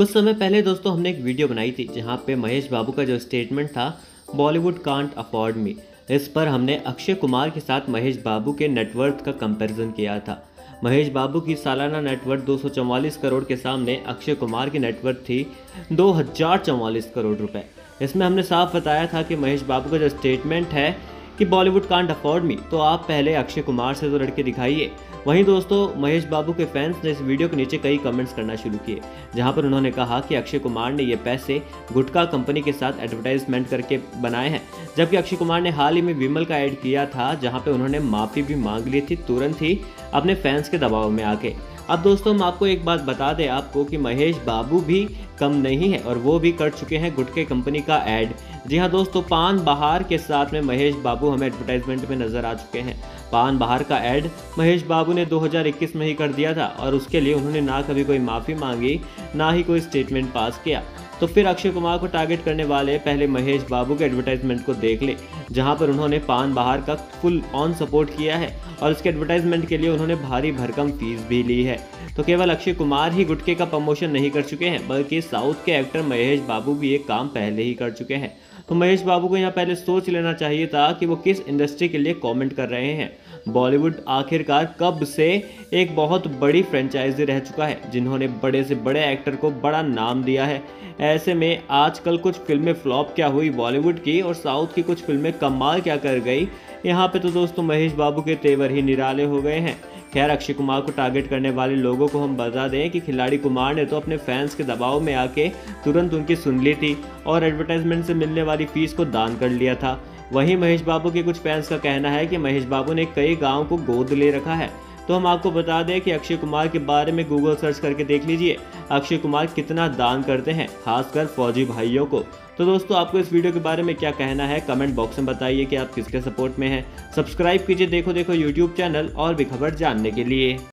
कुछ समय पहले दोस्तों हमने एक वीडियो बनाई थी जहां पे महेश बाबू का जो स्टेटमेंट था बॉलीवुड कांट अफोर्ड मी, इस पर हमने अक्षय कुमार के साथ महेश बाबू के नेटवर्थ का कंपैरिजन किया था। महेश बाबू की सालाना नेटवर्थ 244 करोड़ के सामने अक्षय कुमार की नेटवर्थ थी 2044 करोड़ रुपए। इसमें हमने साफ बताया था कि महेश बाबू का जो स्टेटमेंट है कि बॉलीवुड कांट अफोर्ड मी, तो आप पहले अक्षय कुमार से तो लड़के दिखाइए। वहीं दोस्तों महेश बाबू के फैंस ने इस वीडियो के नीचे कई कमेंट्स करना शुरू किए, जहां पर उन्होंने कहा कि अक्षय कुमार ने ये पैसे गुटखा कंपनी के साथ एडवर्टाइजमेंट करके बनाए हैं, जबकि अक्षय कुमार ने हाल ही में विमल का ऐड किया था जहाँ पर उन्होंने माफ़ी भी मांग ली थी तुरंत ही अपने फैंस के दबाव में आके। अब दोस्तों हम आपको एक बात बता दें आपको कि महेश बाबू भी कम नहीं है और वो भी कर चुके हैं गुटके कंपनी का ऐड। जी हाँ दोस्तों, पान बाहर के साथ में महेश बाबू हमें एडवर्टाइजमेंट में नज़र आ चुके हैं। पान बाहर का ऐड महेश बाबू ने 2021 में ही कर दिया था और उसके लिए उन्होंने ना कभी कोई माफ़ी मांगी ना ही कोई स्टेटमेंट पास किया। तो फिर अक्षय कुमार को टारगेट करने वाले पहले महेश बाबू के एडवर्टाइजमेंट को देख ले, जहां पर उन्होंने पान बाहर का फुल ऑन सपोर्ट किया है और उसके एडवर्टाइजमेंट के लिए उन्होंने भारी भरकम फीस भी ली है। तो केवल अक्षय कुमार ही गुटके का प्रमोशन नहीं कर चुके हैं, बल्कि साउथ के एक्टर महेश बाबू भी ये काम पहले ही कर चुके हैं। तो महेश बाबू को यहाँ पहले सोच लेना चाहिए था कि वो किस इंडस्ट्री के लिए कमेंट कर रहे हैं। बॉलीवुड आखिरकार कब से एक बहुत बड़ी फ्रेंचाइजी रह चुका है, जिन्होंने बड़े से बड़े एक्टर को बड़ा नाम दिया है। ऐसे में आजकल कुछ फिल्में फ्लॉप क्या हुई बॉलीवुड की और साउथ की कुछ फिल्में कमाल क्या कर गई, यहाँ पे तो दोस्तों महेश बाबू के तेवर ही निराले हो गए हैं। खैर अक्षय कुमार को टारगेट करने वाले लोगों को हम बता दें कि खिलाड़ी कुमार ने तो अपने फैंस के दबाव में आके तुरंत उनकी सुन ली थी और एडवर्टाइजमेंट से मिलने वाली फीस को दान कर लिया था। वहीं महेश बाबू के कुछ फैंस का कहना है कि महेश बाबू ने कई गाँव को गोद ले रखा है। तो हम आपको बता दें कि अक्षय कुमार के बारे में गूगल सर्च करके देख लीजिए अक्षय कुमार कितना दान करते हैं, खासकर फौजी भाइयों को। तो दोस्तों आपको इस वीडियो के बारे में क्या कहना है कमेंट बॉक्स में बताइए कि आप किसके सपोर्ट में हैं। सब्सक्राइब कीजिए देखो YouTube चैनल और भी खबर जानने के लिए।